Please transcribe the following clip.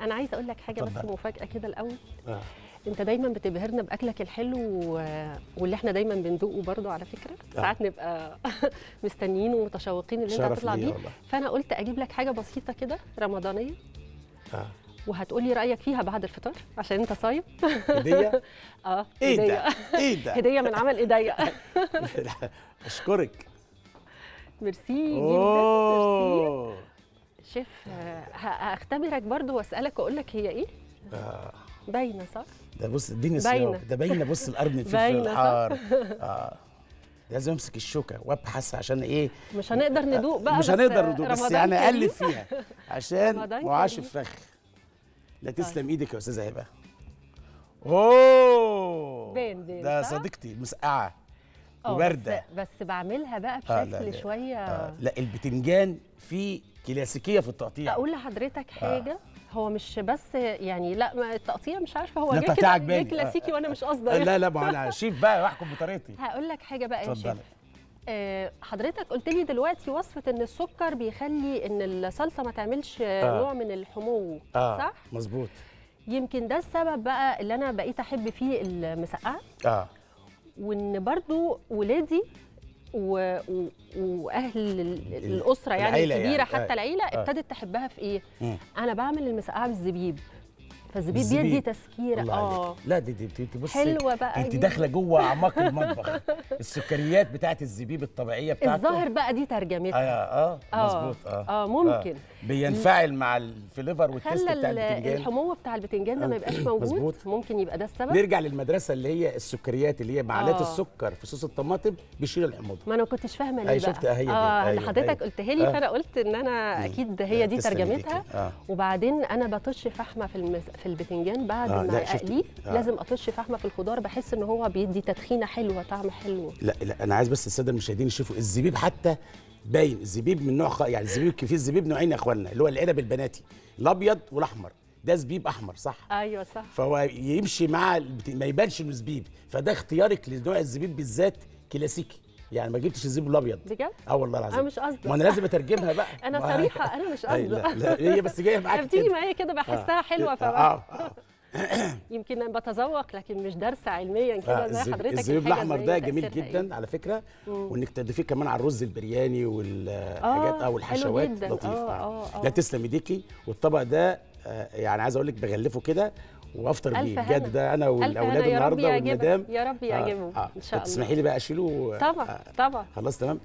انا عايزه اقول لك حاجه بس مفاجاه كده الاول. انت دايما بتبهرنا باكلك الحلو واللي احنا دايما بندوقه برضه على فكره. ساعات نبقى مستنيين ومتشوقين اللي انت هتطلع بيه، فانا قلت اجيب لك حاجه بسيطه كده رمضانيه وهتقولي رايك فيها بعد الفطار عشان انت صايم. هديه؟ ايه ده هديه من عمل ايديا. اشكرك. ميرسي جدا. شيف هختبرك برضه واسالك واقول لك هي ايه. باينه صح؟ ده بص اديني الصيام ده باينه. بص الارض في الحار. لازم امسك الشوكه وابحث عشان ايه؟ مش هنقدر ندوق بقى. مش هنقدر ندوق بس يعني اقلب فيها عشان ما وقعش الفخ. لا تسلم ايدك يا استاذه هبه. اوه بين ده صديقتي مسقعه وبارده بس بعملها بقى بشكل شويه. لا البتنجان فيه كلاسيكيه في التقطيع. اقول لحضرتك حاجه هو مش بس يعني لا التقطيع مش عارفه هو جاي كلاسيكي وانا مش قصدي. لا ما انا شيف بقى واحكم بطريقتي. هقول لك حاجه بقى يا شيف. حضرتك قلت لي دلوقتي وصفه ان السكر بيخلي ان الصلصه ما تعملش نوع من الحمو صح؟ مظبوط. يمكن ده السبب بقى اللي انا بقيت احب فيه المسقعه. وان برضو ولادي واهل الاسره يعني الكبيره يعني. حتى العيله ابتدت تحبها في ايه؟ انا بعمل المسقعه بالزبيب، فالزبيب بيدي تسكيره. لا دي بصي حلوه بقى، انت داخله جوه اعماق المطبخ. السكريات بتاعت الزبيب الطبيعيه بتاعته الظاهر بقى دي ترجمتها. مظبوط. ممكن بينفعل مع الفليفر والتست بتاع البتنجان، الحموه بتاع البتنجان ده ما يبقاش موجود. ممكن يبقى ده السبب. نرجع للمدرسه اللي هي السكريات اللي هي معلقه السكر في صوص الطماطم بيشيل الحموضه. ما انا كنتش فاهمه ليه بقى. شفت اللي حضرتك قلتها لي، فانا قلت ان انا اكيد هي دي ترجمتها. وبعدين انا بطش فحمه في البتنجان بعد ما اقليه. لازم اطش فحمه في الخضار، بحس ان هو بيدي تدخينه حلوه، طعم حلو. لا انا عايز بس الساده المشاهدين يشوفوا الزبيب حتى باين. الزبيب من نوع يعني الزبيب في الزبيب نوعين يا اخوانا، اللي هو العنب البناتي الابيض والاحمر. ده زبيب احمر صح؟ ايوه صح. فهو يمشي مع ما يبانش انه زبيب، فده اختيارك لنوع الزبيب بالذات كلاسيكي. يعني ما جبتش الزبيب الابيض بجد؟ والله العظيم انا مش قصدي. ما انا لازم اترجمها بقى. انا صريحه انا مش قصدي. لا هي بس جايه معاك كده. بتيجي معايا كده بحسها حلوه. يمكن انا بتذوق لكن مش دارسه علميا كده زي حضرتك. الزبيب الاحمر ده جميل جدا على فكره، وانك تضيفيه كمان على الرز البرياني والحاجات او الحشوات لطيف. لا تسلم ايديكي. والطبق ده يعني عايز اقول لك بغلفه كده وافطر بيه بجد. ده انا والاولاد النهارده والمدام. يا رب يعجبهم ان شاء الله. تسمحي لي بقى اشيله؟ طبعا طبعا. خلاص تمام.